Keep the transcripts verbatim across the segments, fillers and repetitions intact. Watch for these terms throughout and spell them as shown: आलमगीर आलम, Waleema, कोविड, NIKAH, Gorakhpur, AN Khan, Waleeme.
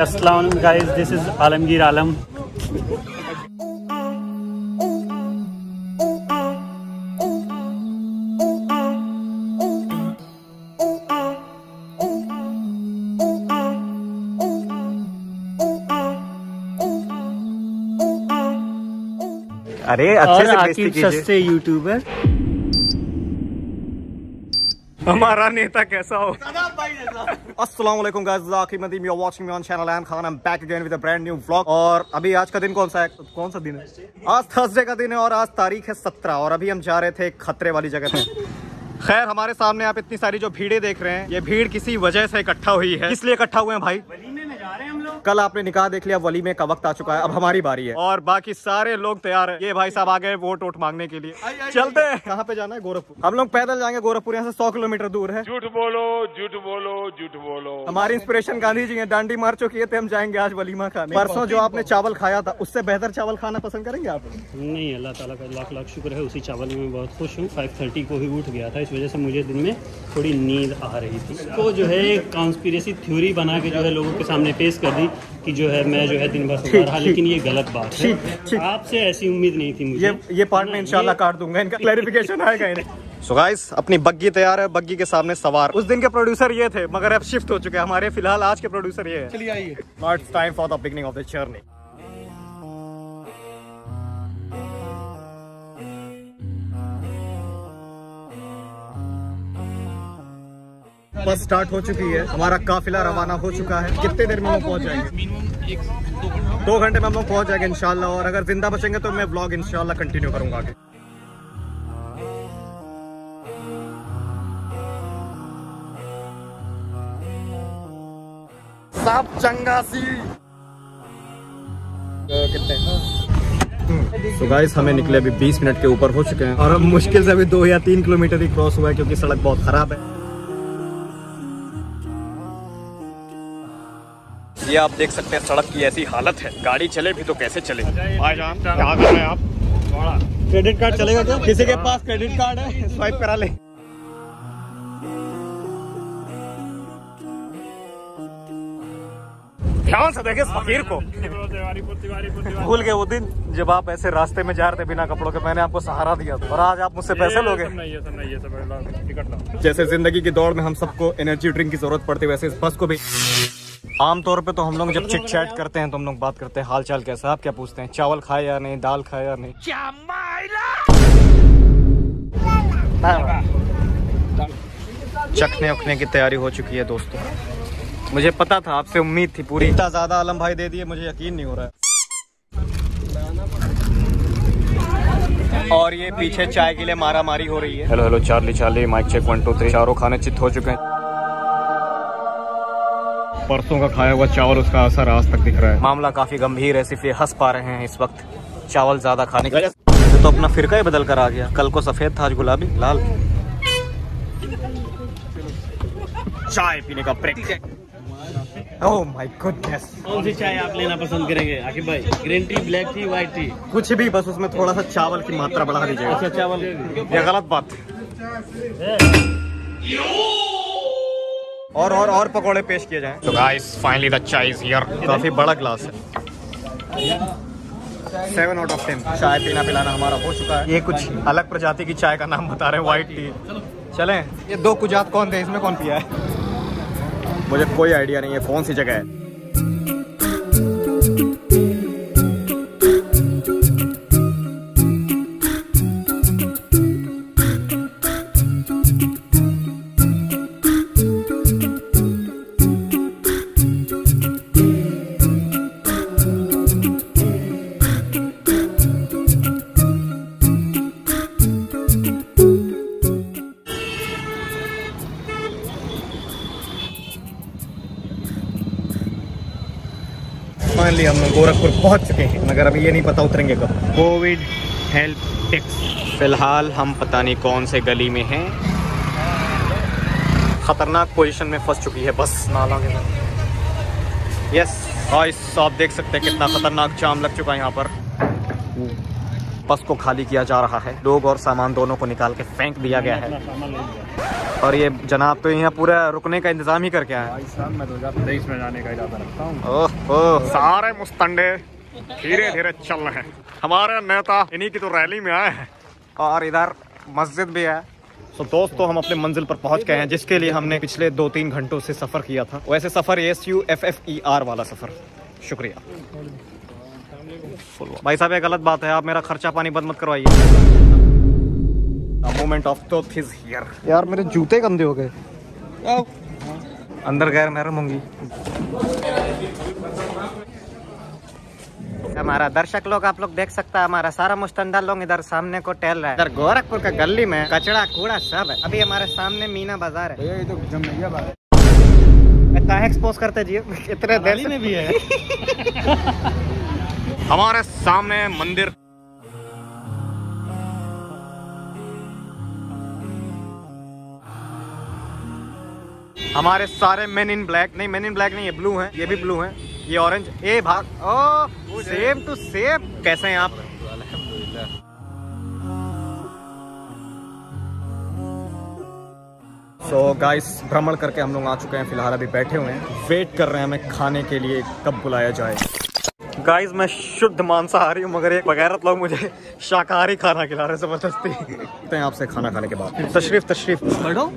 अस्सलाम guys, this is आलमगीर आलम। अरे अच्छे से आकिब सस्ते यूट्यूबर। हमारा नेता कैसा हो? अस्सलामुअलैकुम guys, you are watching me on channel and Khan, I am back again with a brand new vlog. और अभी आज का दिन कौन सा है, कौन सा दिन है? आज थर्सडे का दिन है और आज तारीख है सत्रह। और अभी हम जा रहे थे एक खतरे वाली जगह पे। खैर, हमारे सामने आप इतनी सारी जो भीड़े देख रहे हैं, ये भीड़ किसी वजह से इकट्ठा हुई है। इसलिए इकट्ठा हुए हैं भाई, वलीमे में जा रहे हैं हम लोग। कल आपने निकाह देख लिया, वलीमे का वक्त आ चुका है, अब हमारी बारी है। और बाकी सारे लोग तैयार है। ये भाई साहब आ गए वोट वोट मांगने के लिए। आई, आई, चलते हैं। कहाँ पे जाना है? गोरखपुर। हम लोग पैदल जाएंगे, गोरखपुर यहाँ से सौ किलोमीटर दूर है। झूठ बोलो, झूठ बोलो, झूठ बोलो। हमारी इंस्पिरेशन गांधी जी है, डांडी मार चुकी थे। हम जाएंगे आज वलीमा खाने। परसों जो आपने चावल खाया था, उससे बेहतर चावल खाना पसंद करेंगे आप? नहीं, अल्लाह ताला का लाख लाख शुक्र है, उसी चावल में बहुत खुश हूँ। फाइव थर्टी को ही उठ गया था, वजह से मुझे दिन में थोड़ी नींद आ रही थी। तो जो है कॉन्स्पिरेसी थ्योरी बना के जो है लोगों के सामने पेश कर दी कि जो है मैं जो है दिन भर सो रहा, लेकिन ये गलत बात है। आपसे ऐसी उम्मीद नहीं थी मुझे। ये, ये पार्ट में इंशाल्लाह काट दूंगा, इनका क्लैरिफिकेशन आएगा इन्हें। सो गाइस, अपनी बग्गी तैयार है, बग्गी के सामने सवार। उस दिन के प्रोड्यूसर ये थे, मगर अब शिफ्ट हो चुके हैं हमारे। फिलहाल आज के प्रोड्यूसर ये है। चलिए आइए, it's time for the beginning of the journey. Bus start हो चुकी है, हमारा काफिला रवाना हो चुका है। कितने देर में हम पहुंच जाएंगे? दो घंटे में हम लोग पहुंच जाएंगे इंशाल्लाह। और अगर जिंदा बचेंगे तो मैं ब्लॉग इंशाल्लाह कंटिन्यू करूंगा आगे। साहब चंगासी कितने? तो गाइस, हमें निकले अभी बीस मिनट के ऊपर हो चुके हैं और अब मुश्किल से अभी दो या तीन किलोमीटर ही क्रॉस हुआ है, क्योंकि सड़क बहुत खराब है। ये आप देख सकते हैं, सड़क की ऐसी हालत है, गाड़ी चले भी तो कैसे चले। भाई जान, क्या कर रहे हैं आप? क्रेडिट कार्ड चलेगा क्या? किसी के पास क्रेडिट कार्ड है? स्वाइप करा ले। ध्यान से देखे फकीर को। भूल गए वो दिन जब आप ऐसे रास्ते में जा रहे थे बिना कपड़ों के, मैंने आपको सहारा दिया था, और आज आप मुझसे पैसे लोगे। जैसे जिंदगी की दौड़ में हम सबको एनर्जी ड्रिंक की जरूरत पड़ती है, वैसे इस बस को भी। आमतौर पे तो हम लोग जब चिट चैट करते हैं तो हम लोग बात करते हैं हाल चाल कैसा, आप क्या पूछते हैं? चावल खाए या नहीं, दाल खाए या नहीं। चखने उखने की तैयारी हो चुकी है दोस्तों। मुझे पता था, आपसे उम्मीद थी पूरी। इतना ज्यादा आलम भाई दे दिए, मुझे यकीन नहीं हो रहा है। और ये पीछे चाय के लिए मारा मारी हो रही है। Hello hello Charlie Charlie, mike check one two three. चारों खाने चित हो चुके हैं। परसों का खाया हुआ चावल, उसका असर आज तक दिख रहा है। मामला काफी गंभीर है, इसलिए हंस पा रहे हैं इस वक्त चावल ज्यादा खाने की। तो अपना फिरका ही बदल कर आ गया, कल को सफेद था, आज गुलाबी लाल। चाय पीने का प्रैक्टिस। Oh my goodness. कौन सी चाय आप लेना पसंद करेंगे आकिब भाई? Green tea, black tea, white tea? कुछ भी, बस उसमें थोड़ा सा चावल की मात्रा बढ़ा दीजिए। अच्छा चावल, ये गलत बात है। और और और पकोड़े पेश किए जाएं। तो guys, finally the chai is here. काफी बड़ा ग्लास है, सेवन आउट ऑफ टेन। चाय पीना पिलाना हमारा हो चुका है। ये कुछ अलग प्रजाति की चाय का नाम बता रहे हैं, व्हाइट टी। चलें, ये दो कुजात कौन थे, इसमें कौन पिया है? मुझे कोई आइडिया नहीं है कौन सी जगह है। फाइनली हम लोग गोरखपुर पहुंच चुके हैं, मगर अभी ये नहीं पता उतरेंगे कब। कोविड help tips. फिलहाल हम पता नहीं कौन से गली में हैं। खतरनाक पोजीशन में फंस चुकी है बस, नाला के साथ। यस गाइस, आप देख सकते हैं कितना खतरनाक जाम लग चुका है यहाँ पर। बस को खाली किया जा रहा है, लोग और सामान दोनों को निकाल के फेंक दिया गया है। और ये जनाब तो यहाँ पूरा रुकने का इंतजाम ही करके आया है। मैं दो हजार तेईस में जाने का इरादा रखता हूँ। ओह, सारे मुस्तंडे धीरे धीरे चल रहे हैं। हमारे नेता इन्हीं की तो रैली में आए हैं। और इधर मस्जिद भी है। तो दोस्तों हम अपने मंजिल पर पहुंच गए हैं, जिसके लिए हमने पिछले दो तीन घंटों से सफ़र किया था। वैसे सफ़र S U F F E R वाला सफ़र। शुक्रिया भाई साहब, ये गलत बात है, आप मेरा खर्चा पानी बंद मत करवाइए। Moment of truth is here. यार मेरे जूते गंदे हो गए, अंदर गैर महरम होंगी। हमारा दर्शक लोग, आप लोग देख सकता है, हमारा सारा मुस्तंदा लोग इधर सामने को टहल रहा है। इधर गोरखपुर का गली में कचरा कूड़ा सब है। अभी हमारे सामने मीना बाजार है। ये तो जमैया बाजार है। काहे एक्सपोज करते जी, इतने दिल्ली में भी है। हमारे सामने मंदिर। हमारे सारे मेन इन ब्लैक, नहीं मेन इन ब्लैक नहीं, ये ब्लू है, ये भी ब्लू है, ये ऑरेंज, ये भाग, ओ सेम टू सेम। कैसे हैं आप? सो गाइस, भ्रमण करके हम लोग आ चुके हैं। फिलहाल अभी बैठे हुए हैं, वेट कर रहे हैं हमें खाने के लिए कब बुलाया जाए। गाइस मैं शुद्ध मांसाहारी हूँ, मगर एक बगैरत लोग मुझे शाकाहारी खाना खिला रहे जबरदस्ती। आपसे खाना खाने के बाद तशरीफ तशरीफ बढ़ो।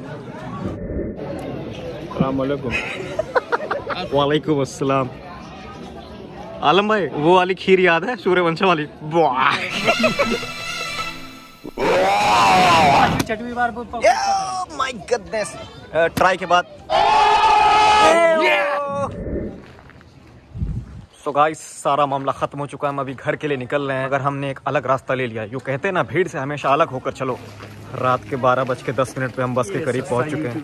वालेकुम अस्सलाम। आलम भाई, वो वाली खीर याद है, सूर्यवंशम वाली? चटनी बार माय गॉडनेस। ट्राई के बाद। सो गाइस, सारा मामला खत्म हो चुका है। हम अभी घर के लिए निकल रहे हैं। अगर हमने एक अलग रास्ता ले लिया, यूँ कहते हैं ना, भीड़ से हमेशा अलग होकर चलो। रात के बारह बज के दस मिनट पे हम बस के करीब पहुंच चुके हैं।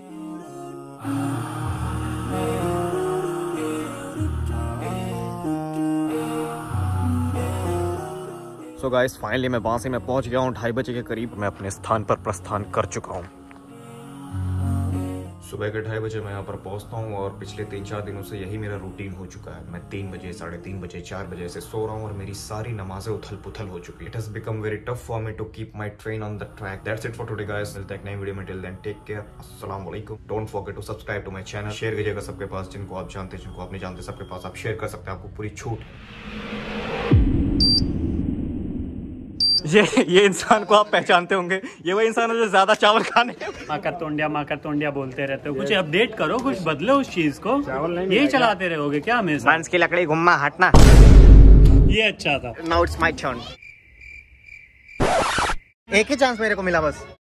सो गाइस, फाइनली मैं वहां से मैं पहुंच गया हूँ। ढाई बजे के करीब मैं अपने स्थान पर प्रस्थान कर चुका हूँ। सुबह के ढाई बजे मैं यहाँ पर पहुंचता हूँ और पिछले तीन चार दिनों से यही मेरा रूटीन हो चुका है। मैं तीन बजे, साढ़े तीन बजे, चार बजे से सो रहा हूँ और मेरी सारी नमाजें उथल पुथल हो चुकी है। It has become very tough for me to keep my train on the track. That's it for today guys. मिलते हैं नई वीडियो में। Till then take care. अस्सलाम वालेकुम। Don't forget to subscribe to my channel. Share कीजिएगा सबके पास, जिनको आप जानते हैं, जिनको आप नहीं जानते, सबके पास आप शेयर कर सकते हैं। आपको पूरी छूट। ये ये इंसान को आप पहचानते होंगे, ये वही इंसान है जो ज्यादा चावल खाने। माकर तोंडिया माकर तोंडिया बोलते रहते हो। कुछ अपडेट करो, कुछ बदलो उस चीज को। यही चलाते रहोगे क्या हमेशा? बांस की लकड़ी घुम्मा हटना, ये अच्छा था। Now it's my turn. एक ही चांस मेरे को मिला बस।